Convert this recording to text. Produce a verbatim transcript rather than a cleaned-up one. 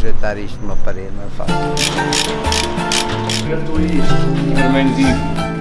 projetar isto numa parede, não é fácil. Perto isto, vermelhozinho.